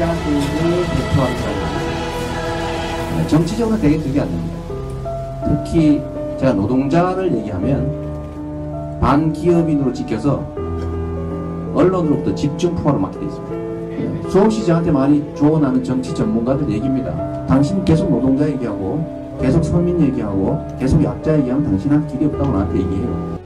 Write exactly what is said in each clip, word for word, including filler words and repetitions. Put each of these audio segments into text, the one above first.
시장님이 대표하는 사람. 정치적으로 되게 그게 안 됩니다. 특히 제가 노동자를 얘기하면 반기업인으로 찍혀서 언론으로부터 집중 포화로 맞게 돼 있습니다. 수홍씨 저한테 많이 조언하는 정치 전문가들 얘기입니다. 당신 계속 노동자 얘기하고 계속 서민 얘기하고 계속 약자 얘기하면 당신한테 길이 없다고 나한테 얘기해요.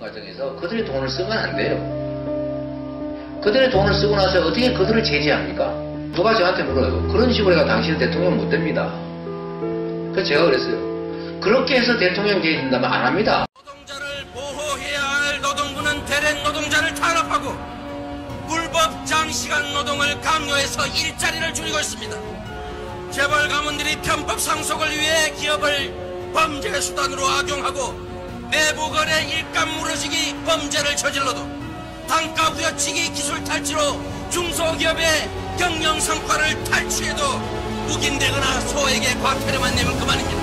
과정에서 그들이 돈을 쓰면 안 돼요. 그들이 돈을 쓰고 나서 어떻게 그들을 제재합니까? 누가 저한테 물어요. 그런 식으로 해가 당신은 대통령 못 됩니다. 그래서 제가 그랬어요. 그렇게 해서 대통령 제재된다면 안 합니다. 노동자를 보호해야 할 노동부는 대련 노동자를 탄압하고 불법 장시간 노동을 강요해서 일자리를 줄이고 있습니다. 재벌 가문들이 편법 상속을 위해 기업을 범죄 수단으로 악용하고 내부 거래 일감 무너지기 범죄를 저질러도 단가 후려치기 기술 탈취로 중소기업의 경영 성과를 탈취해도 묵인되거나 소액의 과태료만 내면 그만입니다.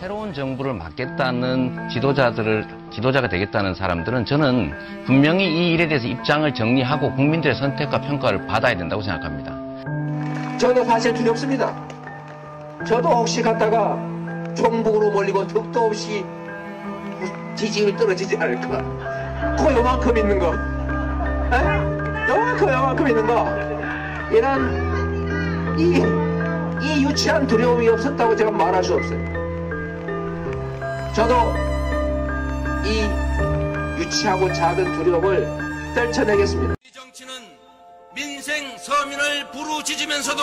새로운 정부를 맡겠다는 지도자들을, 지도자가 되겠다는 사람들은 저는 분명히 이 일에 대해서 입장을 정리하고 국민들의 선택과 평가를 받아야 된다고 생각합니다. 저는 사실 두렵습니다. 저도 혹시 갔다가 종북으로 몰리고 득도 없이 지지율 떨어지지 않을까. 그 요만큼 있는 거. 에? 요만큼 요만큼 있는 거. 이런 이, 이 유치한 두려움이 없었다고 제가 말할 수 없어요. 저도 이 유치하고 작은 두려움을 떨쳐내겠습니다. 이 정치는 민생 서민을 부르짖으면서도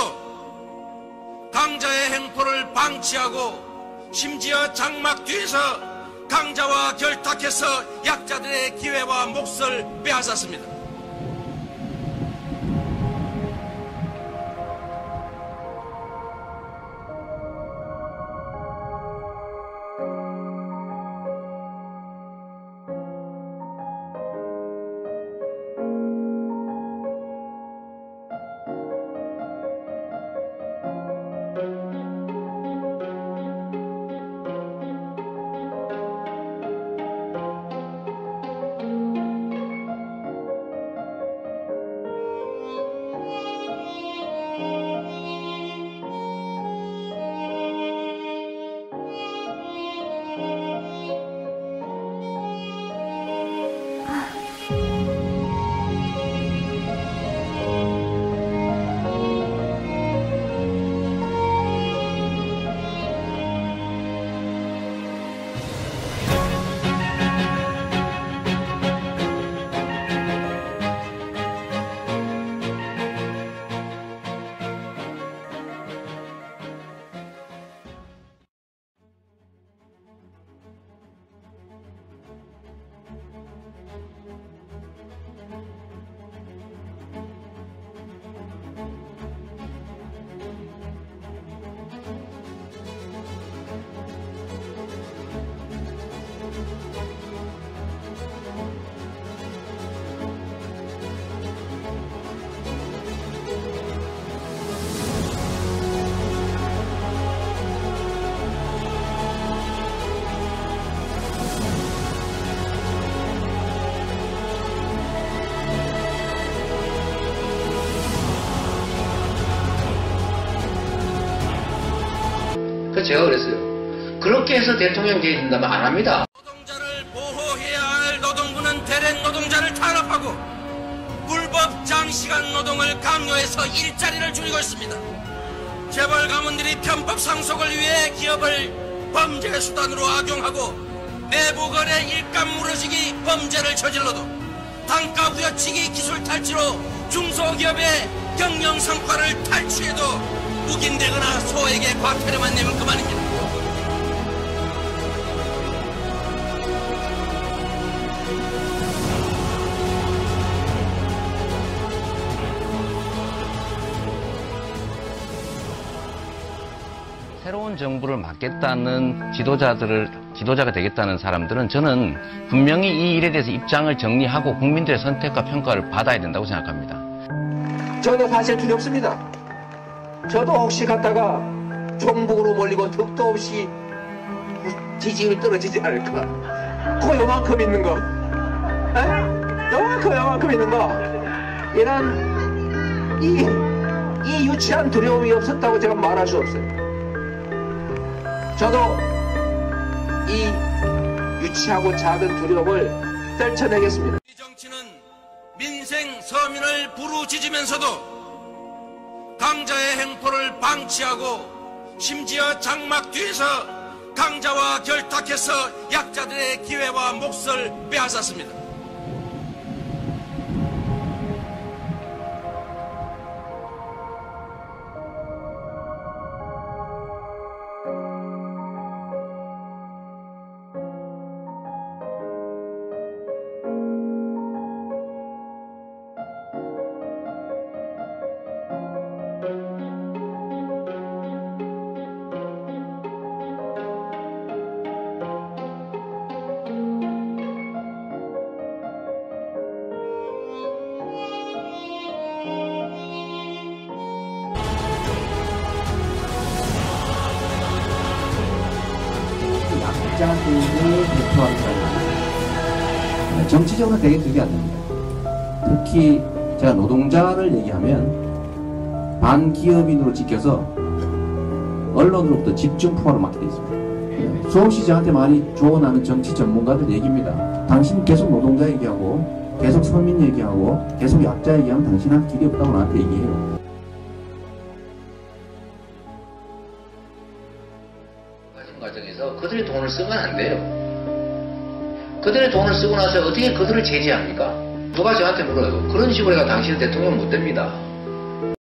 강자의 행포를 방치하고 심지어 장막 뒤에서 강자와 결탁해서 약자들의 기회와 몫을 빼앗았습니다. 제가 그랬어요. 그렇게 해서 대통령 제재된다면 안 합니다. 노동자를 보호해야 할 노동부는 대련 노동자를 탄압하고 불법 장시간 노동을 강요해서 일자리를 줄이고 있습니다. 재벌 가문들이 편법 상속을 위해 기업을 범죄 수단으로 악용하고 내부 거래 일감 무너지기 범죄를 저질러도 단가 후려치기 기술 탈취로 중소기업의 경영 성과를 탈취해도 묵인되거나 소액의 과태료만 내면 그만입니다. 새로운 정부를 맡겠다는 지도자들을 지도자가 되겠다는 사람들은 저는 분명히 이 일에 대해서 입장을 정리하고 국민들의 선택과 평가를 받아야 된다고 생각합니다. 저는 사실 두렵습니다. 저도 혹시 갔다가 종북으로 몰리고 턱도 없이 지지율 떨어지지 않을까. 그거 요만큼 있는 거. 에? 요만큼 요만큼 있는 거. 이런 이, 이 유치한 두려움이 없었다고 제가 말할 수 없어요. 저도 이 유치하고 작은 두려움을 떨쳐내겠습니다. 이 정치는 민생 서민을 부르짖으면서도 강자의 행포를 방치하고 심지어 장막 뒤에서 강자와 결탁해서 약자들의 기회와 몫을 빼앗았습니다. 약자들이 대표하는 거예요. 정치적으로 되게 그게 안 됩니다. 특히 제가 노동자를 얘기하면 반기업인으로 찍혀서 언론으로부터 집중포화로 맞게 되어 있습니다. 수없이 저한테 많이 조언하는 정치 전문가들 얘기입니다. 당신 계속 노동자 얘기하고 계속 서민 얘기하고 계속 약자 얘기하면 당신한 길이 없다고 나한테 얘기해요. 과정에서 그들의 돈을 쓰면 안 돼요. 그들의 돈을 쓰고 나서 어떻게 그들을 제재합니까? 누가 저한테 물어요. 그런 식으로 해가 당신은 대통령 못 됩니다.